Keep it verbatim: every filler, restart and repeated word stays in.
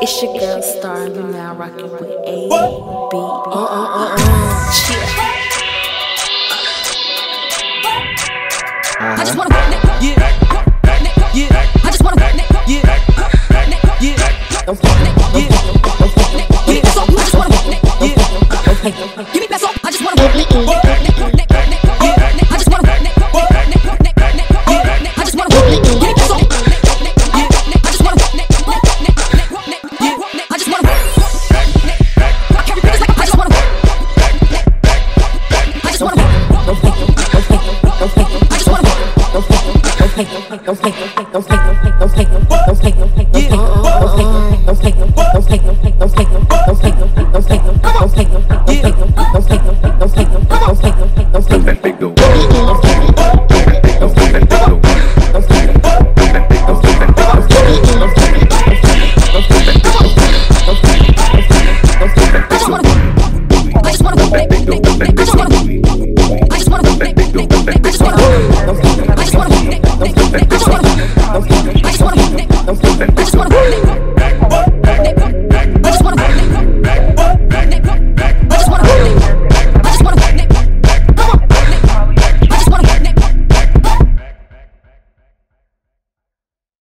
It's your girl Star, you now rocking with A B. Uh uh uh uh. Shit. I just wanna win it, yeah. Yeah. I just wanna win it, yeah. Yeah. I'm